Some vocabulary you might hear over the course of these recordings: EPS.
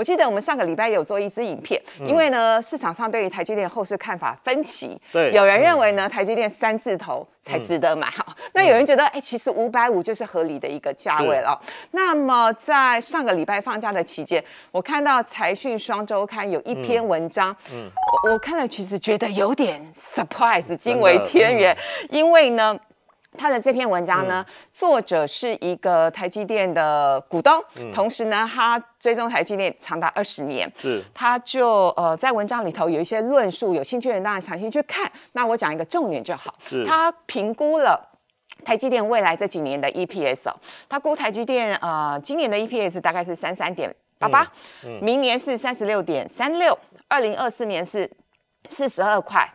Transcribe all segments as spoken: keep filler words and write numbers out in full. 我记得我们上个礼拜有做一支影片，嗯、因为呢市场上对于台积电后市看法分歧，对，有人认为呢、嗯、台积电三字头才值得买哈，嗯、那有人觉得哎、欸、其实五百五就是合理的一个价位了。那么在上个礼拜放假的期间，我看到财讯双周刊有一篇文章，嗯嗯、我, 我看了其实觉得有点 surprise， 惊为天人，嗯、因为呢。 他的这篇文章呢，嗯、作者是一个台积电的股东，嗯、同时呢，他追踪台积电长达二十年，是，他就呃在文章里头有一些论述，有兴趣的人当然详细去看。那我讲一个重点就好，他评估了。 台积电未来这几年的 E P S 哦，他估台积电呃今年的 E P S 大概是三三点八八，明年是三十六点三六，二零二四年是四十二块。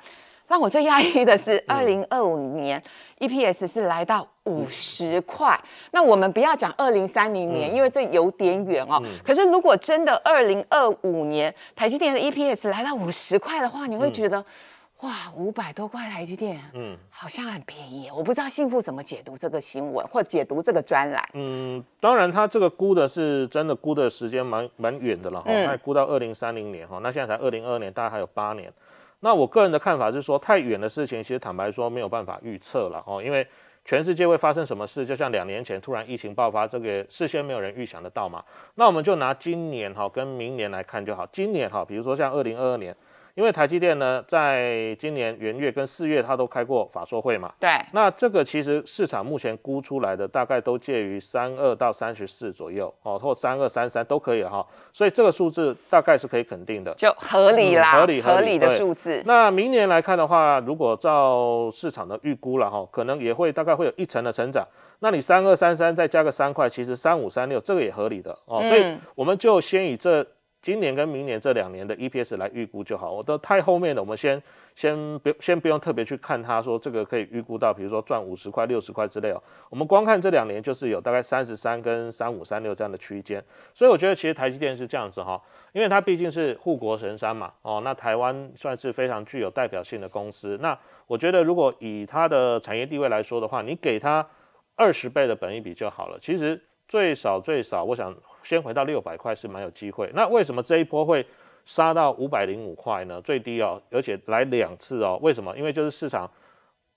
让我最讶异的是，二零二五年 E P S 是来到五十块。嗯、那我们不要讲二零三零年，嗯、因为这有点远哦。嗯、可是如果真的二零二五年台积电的 E P S 来到五十块的话，你会觉得。嗯 哇，五百多块台积电，嗯，好像很便宜。我不知道幸福怎么解读这个新闻，或解读这个专栏。嗯，当然，他这个估的是真的，估的时间蛮蛮远的了哈。那、嗯、估到二零三零年哈，那现在才二零二二年，大概还有八年。那我个人的看法是说，太远的事情，其实坦白说没有办法预测了哈，因为全世界会发生什么事，就像两年前突然疫情爆发，这个事先没有人预想得到嘛。那我们就拿今年哈跟明年来看就好。今年哈，比如说像二零二二年。 因为台积电呢，在今年元月跟四月，它都开过法说会嘛。对。那这个其实市场目前估出来的大概都介于三十二到三十四左右哦，或三十二、三十三都可以哈、哦。所以这个数字大概是可以肯定的，就合理啦，嗯、合理合理, 合理的数字。那明年来看的话，如果照市场的预估了哈、哦，可能也会大概会有一成的成长。那你三十二、三十三再加个三块，其实三十五、三十六这个也合理的哦。嗯、所以我们就先以这。 今年跟明年这两年的 E P S 来预估就好，我都太后面的，我们先先不先不用特别去看它，说这个可以预估到，比如说赚五十块、六十块之类哦。我们光看这两年就是有大概三十三跟三五、三六这样的区间，所以我觉得其实台积电是这样子哈、哦，因为它毕竟是护国神山嘛，哦，那台湾算是非常具有代表性的公司。那我觉得如果以它的产业地位来说的话，你给它二十倍的本益比就好了。其实。 最少最少，我想先回到六百块是蛮有机会。那为什么这一波会杀到五百零五块呢？最低哦，而且来两次哦。为什么？因为就是市场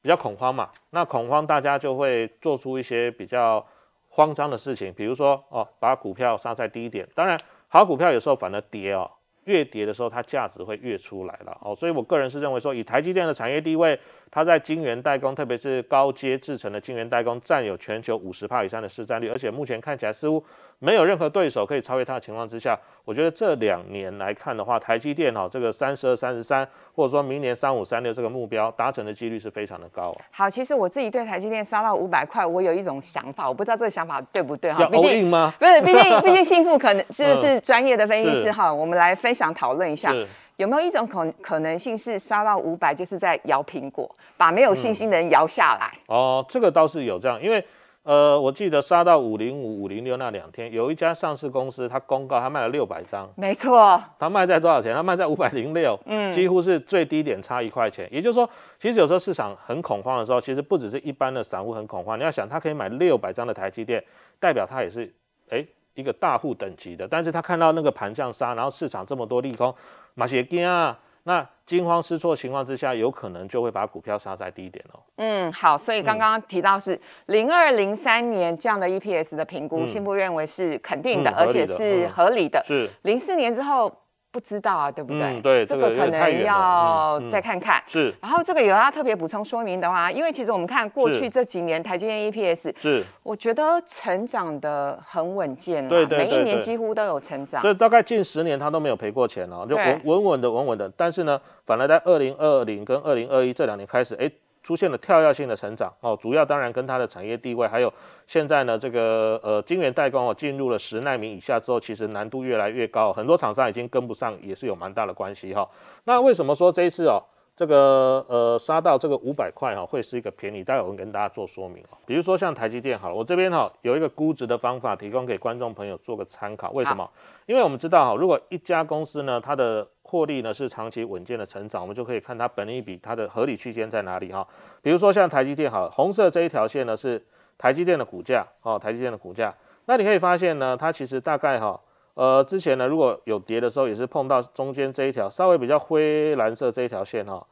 比较恐慌嘛。那恐慌，大家就会做出一些比较慌张的事情，比如说哦，把股票杀在低点。当然，好股票有时候反而跌哦，越跌的时候它价值会越出来了哦。所以我个人是认为说，以台积电的产业地位，它在晶圆代工，特别是高阶制程的晶圆代工，占有全球 百分之五十 以上的市占率，而且目前看起来似乎没有任何对手可以超越它的情况之下，我觉得这两年来看的话，台积电哈、哦、这个三十二、三十三，或者说明年三五、三六这个目标达成的几率是非常的高、啊。好，其实我自己对台积电杀到五百块，我有一种想法，我不知道这个想法对不对哈。要 all in 吗？不是，毕竟毕竟幸福可能就是专业的分析师哈，嗯、我们来分享讨论一下。 有没有一种可可能性是杀到五百，就是在摇苹果，把没有信心的人摇下来、嗯？哦，这个倒是有这样，因为呃，我记得杀到五零五、五零六那两天，有一家上市公司，它公告它卖了六百张，没错，它卖在多少钱？它卖在五百零六，嗯，几乎是最低点差一块钱。也就是说，其实有时候市场很恐慌的时候，其实不只是一般的散户很恐慌，你要想，它可以买六百张的台积电，代表它也是哎。欸 一个大户等级的，但是他看到那个盘这样杀，然后市场这么多利空，马歇根啊，那惊慌失措情况之下，有可能就会把股票杀在低点哦。嗯，好，所以刚刚提到是零二零三年这样的 E P S 的评估，信部、嗯、认为是肯定的，嗯、而且是合理的。嗯、是零四年之后。 不知道啊，对不对？嗯、对，这个可能要再看看。嗯嗯、是。然后这个有要特别补充说明的话，因为其实我们看过去这几年台积电 E P S， 是，我觉得成长的很稳健啦，对对对对每一年几乎都有成长。对，大概近十年它都没有赔过钱哦，就稳稳稳的稳稳的。但是呢，反而在二零二零跟二零二一这两年开始，哎。 出现了跳跃性的成长哦，主要当然跟它的产业地位，还有现在呢这个呃晶圆代工哦进入了十奈米以下之后，其实难度越来越高，很多厂商已经跟不上，也是有蛮大的关系哈、哦。那为什么说这一次哦这个呃杀到这个五百块哈、哦、会是一个便宜？待会我会跟大家做说明哦。比如说像台积电好了，我这边哈、哦、有一个估值的方法提供给观众朋友做个参考。为什么？因为我们知道哈、哦，如果一家公司呢它的 获利呢是长期稳健的成长，我们就可以看它本益比它的合理区间在哪里哈、哦。比如说像台积电好了，红色这一条线呢是台积电的股价哦，台积电的股价。那你可以发现呢，它其实大概哈、哦，呃，之前呢如果有跌的时候，也是碰到中间这一条稍微比较灰蓝色这一条线哈、哦，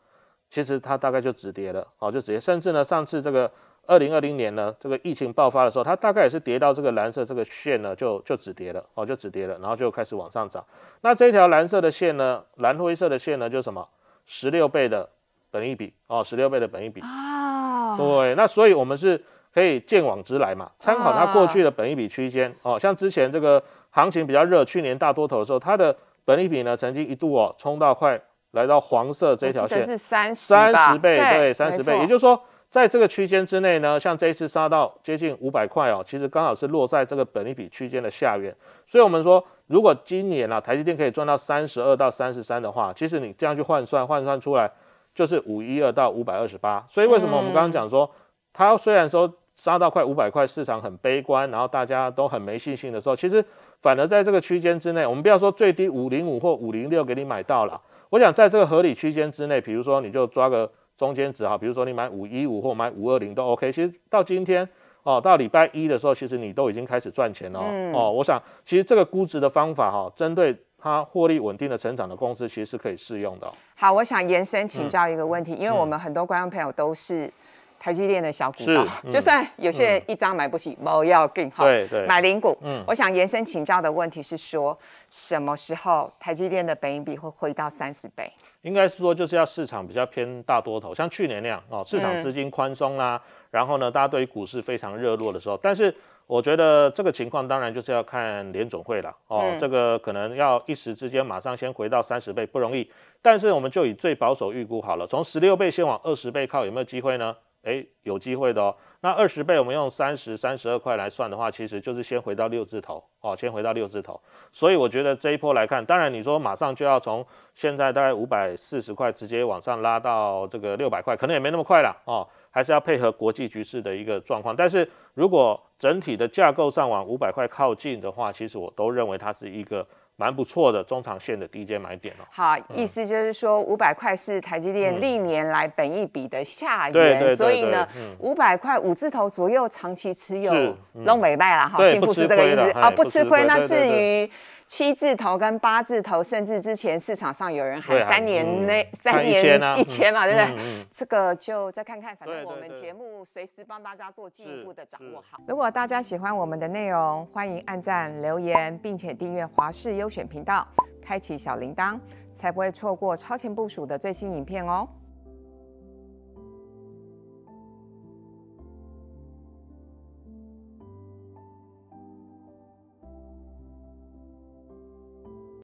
其实它大概就止跌了，哦，就止跌，甚至呢上次这个二零二零年呢这个疫情爆发的时候，它大概也是跌到这个蓝色这个线呢就就止跌了，哦，就止跌了，然后就开始往上涨。那这一条蓝色的线呢，蓝灰色的线呢，就是什么十六倍的本益比哦， 十六倍的本益比啊，对，那所以我们是可以见往知来嘛，参考它过去的本益比区间哦，像之前这个行情比较热，去年大多头的时候，它的本益比呢曾经一度哦冲到快来到黄色这条线，是三十倍，对， 三十倍，也就是说在这个区间之内呢，像这一次杀到接近五百块哦，其实刚好是落在这个本益比区间的下缘，所以我们说。如果今年啊，台积电可以赚到三十二到三十三的话，其实你这样去换算，换算出来就是五百一十二到五百二十八。所以为什么我们刚刚讲说，它虽然说杀到快五百块，市场很悲观，然后大家都很没信心的时候，其实反而在这个区间之内，我们不要说最低五百零五或五百零六给你买到了，我想在这个合理区间之内，比如说你就抓个中间值哈，比如说你买五百一十五或买五百二十都 OK。其实到今天。哦，到礼拜一的时候，其实你都已经开始赚钱了哦。嗯、哦，我想其实这个估值的方法哈、哦，针对它获利稳定的成长的公司，其实是可以适用的、哦。好，我想延伸请教一个问题，嗯、因为我们很多观众朋友都是台积电的小股东，嗯、就算有些人一张买不起，不要紧哈，对对，买零股。嗯、我想延伸请教的问题是说，什么时候台积电的本益比会回到三十倍？应该是说就是要市场比较偏大多头，像去年那样哦，市场资金宽松啦。嗯然后呢，大家对于股市非常热络的时候，但是我觉得这个情况当然就是要看联准会了哦，嗯、这个可能要一时之间马上先回到三十倍不容易，但是我们就以最保守预估好了，从十六倍先往二十倍靠，有没有机会呢？哎，有机会的哦。那二十倍我们用三十、三十二块来算的话，其实就是先回到六字头哦，先回到六字头。所以我觉得这一波来看，当然你说马上就要从现在大概五百四十块直接往上拉到这个六百块，可能也没那么快了哦。还是要配合国际局势的一个状况，但是如果整体的架构上往五百块靠近的话，其实我都认为它是一个蛮不错的中长线的低阶买点哦。好，意思就是说五百块是台积电历年来本益比的下缘，嗯、所以呢，五百块五字头左右长期持有都没卖啦哈，幸福是这个意思啊，不吃亏。那至于七字头跟八字头，甚至之前市场上有人喊三年内、嗯、三年一千嘛，嗯、对不对？嗯嗯、这个就再看看，反正我们节目随时帮大家做进一步的掌握好。如果大家喜欢我们的内容，欢迎按赞、留言，并且订阅华视优选频道，开启小铃铛，才不会错过超前部署的最新影片哦。